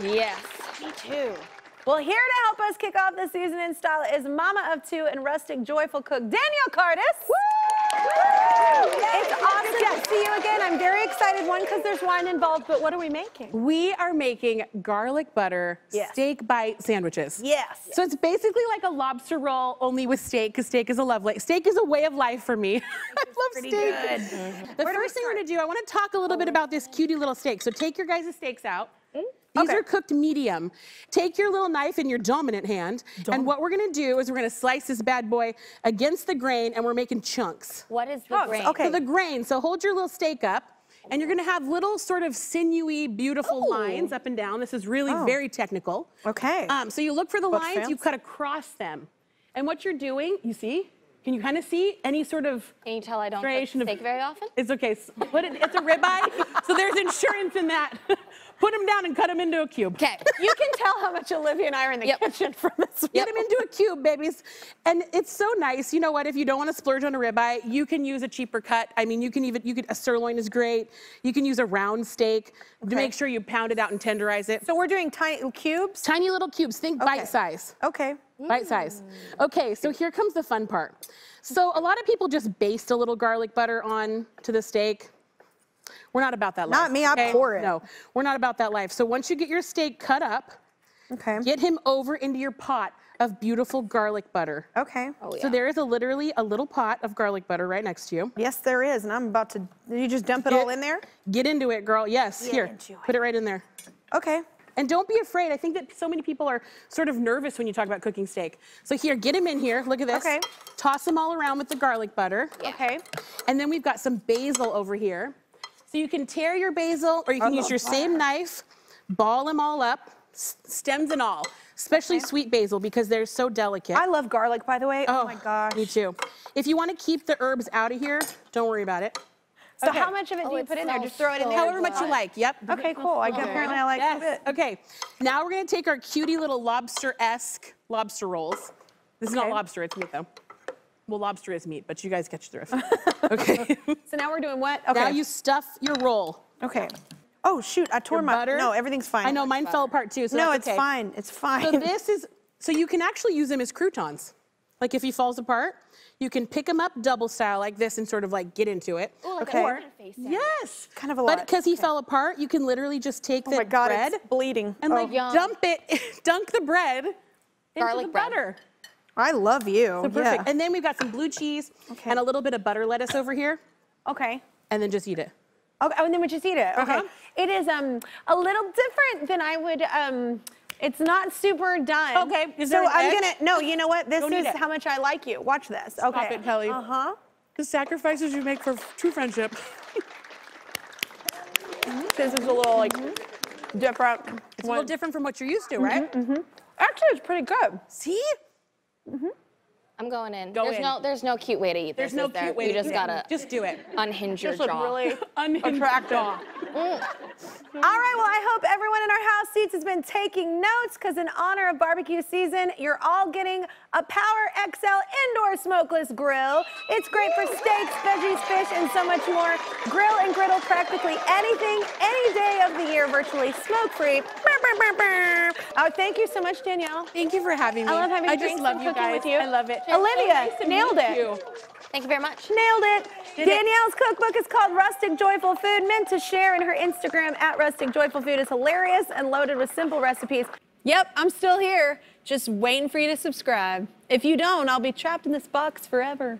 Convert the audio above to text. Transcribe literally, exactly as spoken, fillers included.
Yes. Me too. Well, here to help us kick off the season in style is mama of two and Rustic Joyful cook, Danielle Kartes. Woo! Woo! It's awesome yes. to see you again. I'm very excited, one, because there's wine involved, but what are we making? We are making garlic butter yes. steak bite sandwiches. Yes. So it's basically like a lobster roll, only with steak, because steak is a love life. Steak is a way of life for me. I love steak. Good. Mm-hmm. The Where first thing we're going to do, I want to talk a little oh, bit about this cutie little steak. So take your guys' steaks out. Mm-hmm. These okay. are cooked medium. Take your little knife in your dominant hand, Dom and what we're gonna do is we're gonna slice this bad boy against the grain, and we're making chunks. What is the chunks? grain? Okay. So the grain, so hold your little steak up, and you're gonna have little sort of sinewy, beautiful Ooh. lines up and down. This is really oh. very technical. Okay. Um, so you look for the Both lines, fancy. you cut across them. And what you're doing, you see? Can you kind of see any sort of Can you tell I don't cook steak very often? It's okay, so put it, it's a ribeye, so there's insurance in that. Put them down and cut them into a cube. Okay. You can tell how much Olivia and I are in the yep. kitchen from this video. Get them into a cube, babies. And it's so nice. You know what? If you don't want to splurge on a ribeye, you can use a cheaper cut. I mean, you can even, you could, a sirloin is great. You can use a round steak okay. to make sure you pound it out and tenderize it. So we're doing tiny cubes? Tiny little cubes. Think okay. bite size. Okay. Bite size. Okay, so here comes the fun part. So a lot of people just baste a little garlic butter on to the steak. We're not about that life. Not me, I okay? pour it. No, we're not about that life. So once you get your steak cut up, okay. get him over into your pot of beautiful garlic butter. Okay. Oh, yeah. So there is a, literally a little pot of garlic butter right next to you. Yes, there is, and I'm about to, you just dump it get, all in there? Get into it, girl, yes, get here, put it right in there. Okay. And don't be afraid. I think that so many people are sort of nervous when you talk about cooking steak. So here, get him in here. Look at this. Okay. Toss them all around with the garlic butter. Yeah. Okay. And then we've got some basil over here. So you can tear your basil, or you can oh, use your oh, same oh. knife, ball them all up, stems and all, especially okay. sweet basil because they're so delicate. I love garlic, by the way. Oh, oh my gosh. Me too. If you want to keep the herbs out of here, don't worry about it. So okay. how much of it oh, do you put in there? Just throw it in there. However much you like, yep. Okay, cool. I apparently I like yes. it. Okay, now we're gonna take our cutie little lobster-esque lobster rolls. This okay. is not lobster, it's meat though. Well, lobster is meat, but you guys catch the drift. Okay. So now we're doing what? Okay. Now you stuff your roll. Okay. Oh shoot, I tore your my, butter. no, everything's fine. I know, mine butter. fell apart too, so No, it's okay. fine, it's fine. So this is, so you can actually use them as croutons. Like if he falls apart, you can pick him up double style like this and sort of like get into it. Ooh, like okay. Or, yes. Kind of a lot. But because he okay. fell apart, you can literally just take oh the my God, bread. It's bleeding. And oh. like Yum. dump it, dunk the bread Garlic into the bread. butter. I love you. So perfect. Yeah. And then we've got some blue cheese okay. and a little bit of butter lettuce over here. Okay. And then just eat it. Okay, oh, and then we just eat it, okay. Uh-huh. It is um a little different than I would, um, it's not super done. Okay. Is there so I'm egg? gonna no. You know what? This Don't is how much I like you. Watch this. Okay. Stop it, Kelly. Uh huh. The sacrifices you make for true friendship. Mm-hmm. This is a little like mm-hmm. different. It's one. a little different from what you're used to, right? Mm-hmm. Mm-hmm. Actually, it's pretty good. See? Mm-hmm. I'm going in. Go there's in. no. There's no cute way to eat this. There's no cute there? way. You to just eat gotta. It. Just do it. Unhinge your jaw. Really unhinge jaw. Mm. All right, well, I hope everyone in our house seats has been taking notes because in honor of barbecue season, you're all getting a Power X L indoor smokeless grill. It's great for steaks, veggies, fish, and so much more. Grill and griddle practically anything, any day of the year, virtually smoke-free. Oh, thank you so much, Danielle. Thank you for having me. I love having I drinks just love and you guys. With you. I love it. Olivia, so nice nailed it. You. Thank you very much. Nailed it. Did Danielle's it. cookbook is called Rustic Joyful Food, meant to share, and her Instagram at Rustic Joyful Food is hilarious and loaded with simple recipes. Yep, I'm still here, just waiting for you to subscribe. If you don't, I'll be trapped in this box forever.